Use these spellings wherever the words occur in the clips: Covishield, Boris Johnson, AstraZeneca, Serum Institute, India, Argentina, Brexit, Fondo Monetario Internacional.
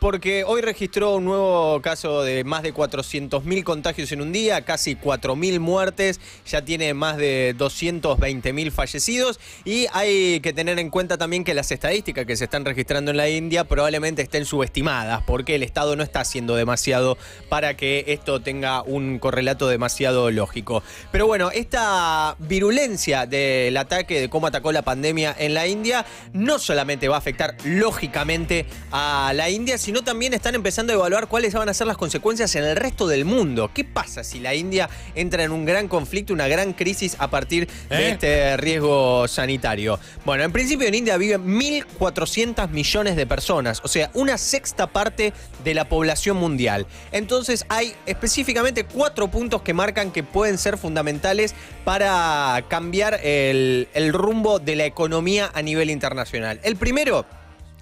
porque hoy registró un nuevo caso de más de 400.000 contagios en un día, casi 4.000 muertes, ya tiene más de 220.000 fallecidos, y hay que tener en cuenta también que las estadísticas que se están registrando en la India probablemente estén subestimadas, porque el Estado no está haciendo demasiado para que esto tenga un correlato demasiado lógico. Pero bueno, esta virulencia del ataque, de cómo atacó la pandemia en la India, no solamente va a afectar lógicamente a la India, sino también están empezando a evaluar cuáles van a ser las consecuencias en el resto del mundo. ¿Qué pasa si la India entra en un gran conflicto, una gran crisis a partir de este riesgo sanitario? Bueno, en principio en India viven 1.400 millones de personas, o sea, una sexta parte de la población mundial. Entonces hay específicamente 4 puntos que marcan que pueden ser fundamentales para cambiar el rumbo de la economía a nivel internacional. El primero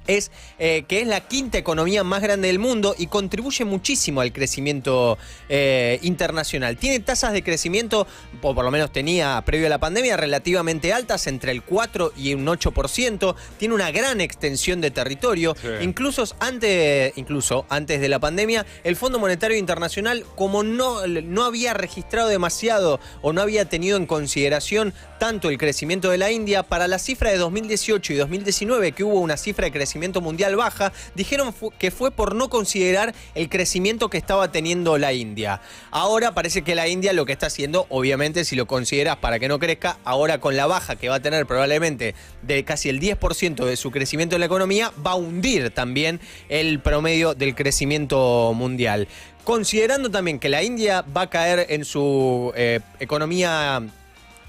es que es la quinta economía más grande del mundo y contribuye muchísimo al crecimiento internacional. Tiene tasas de crecimiento, o por lo menos tenía previo a la pandemia, relativamente altas, entre el 4 y un 8%. Tiene una gran extensión de territorio. Sí. Incluso antes de la pandemia, el Fondo Monetario Internacional, como no había registrado demasiado o no había tenido en consideración tanto el crecimiento de la India, para la cifra de 2018 y 2019, que hubo una cifra de crecimiento mundial baja, dijeron que fue por no considerar el crecimiento que estaba teniendo la India. Ahora parece que la India lo que está haciendo, obviamente si lo consideras para que no crezca, ahora con la baja que va a tener probablemente de casi el 10% de su crecimiento en la economía, va a hundir también el promedio del crecimiento mundial. Considerando también que la India va a caer en su economía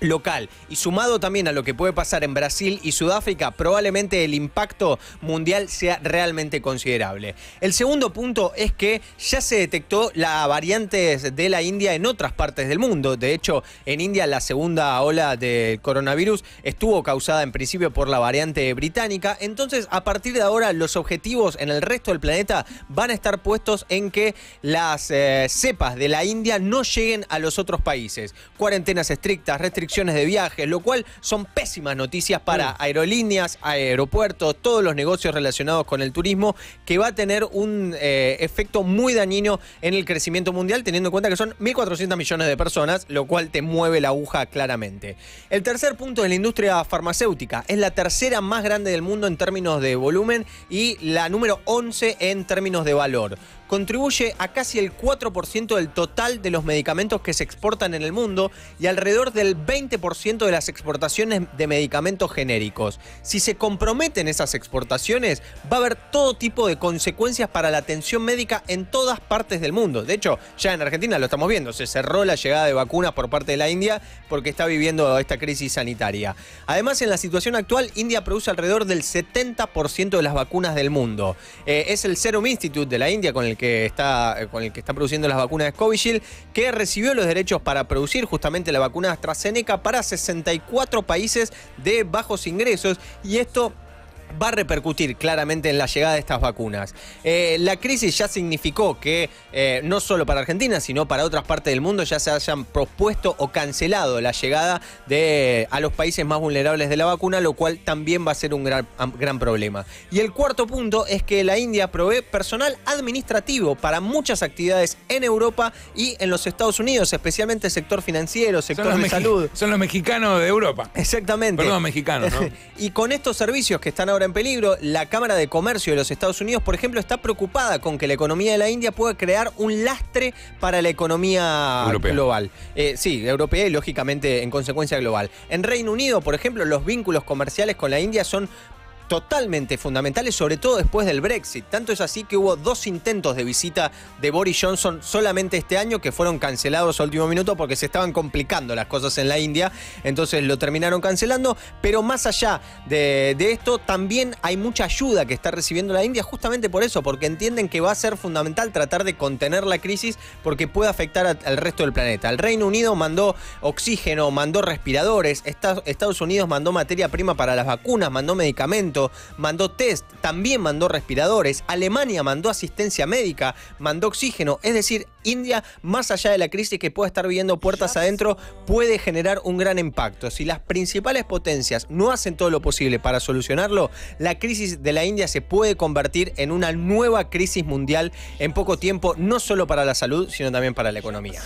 local, y sumado también a lo que puede pasar en Brasil y Sudáfrica, probablemente el impacto mundial sea realmente considerable. El segundo punto es que ya se detectó la variante de la India en otras partes del mundo. De hecho, en India la segunda ola de coronavirus estuvo causada en principio por la variante británica. Entonces, a partir de ahora, los objetivos en el resto del planeta van a estar puestos en que las cepas de la India no lleguen a los otros países. Cuarentenas estrictas, restricciones de viajes, lo cual son pésimas noticias para aerolíneas, aeropuertos, todos los negocios relacionados con el turismo, que va a tener un efecto muy dañino en el crecimiento mundial, teniendo en cuenta que son 1.400 millones de personas, lo cual te mueve la aguja claramente. El tercer punto es la industria farmacéutica. Es la tercera más grande del mundo en términos de volumen y la número 11 en términos de valor. Contribuye a casi el 4% del total de los medicamentos que se exportan en el mundo y alrededor del 20% de las exportaciones de medicamentos genéricos. Si se comprometen esas exportaciones, va a haber todo tipo de consecuencias para la atención médica en todas partes del mundo. De hecho, ya en Argentina lo estamos viendo, se cerró la llegada de vacunas por parte de la India porque está viviendo esta crisis sanitaria. Además, en la situación actual, India produce alrededor del 70% de las vacunas del mundo. Es el Serum Institute de la India con el que está produciendo las vacunas de Covishield, que recibió los derechos para producir justamente la vacuna AstraZeneca para 64 países de bajos ingresos, y esto va a repercutir claramente en la llegada de estas vacunas. La crisis ya significó que no solo para Argentina, sino para otras partes del mundo ya se hayan propuesto o cancelado la llegada a los países más vulnerables de la vacuna, lo cual también va a ser un gran problema. Y el cuarto punto es que la India provee personal administrativo para muchas actividades en Europa y en los Estados Unidos, especialmente el sector financiero, sector de salud. Son los mexicanos de Europa. Exactamente. Perdón, mexicanos, ¿no? Y con estos servicios que están ahora en peligro, la Cámara de Comercio de los Estados Unidos, por ejemplo, está preocupada con que la economía de la India pueda crear un lastre para la economía global. Sí, europea y lógicamente en consecuencia global. En Reino Unido, por ejemplo, los vínculos comerciales con la India son totalmente fundamentales, sobre todo después del Brexit. Tanto es así que hubo 2 intentos de visita de Boris Johnson solamente este año, que fueron cancelados a último minuto porque se estaban complicando las cosas en la India, entonces lo terminaron cancelando. Pero más allá de esto, también hay mucha ayuda que está recibiendo la India, justamente por eso, porque entienden que va a ser fundamental tratar de contener la crisis porque puede afectar al resto del planeta. El Reino Unido mandó oxígeno, mandó respiradores, Estados Unidos mandó materia prima para las vacunas, mandó medicamentos. medicamento, mandó test, también mandó respiradores, Alemania mandó asistencia médica, mandó oxígeno. Es decir, India, más allá de la crisis que pueda estar viviendo puertas adentro, puede generar un gran impacto. Si las principales potencias no hacen todo lo posible para solucionarlo, la crisis de la India se puede convertir en una nueva crisis mundial en poco tiempo, no solo para la salud, sino también para la economía.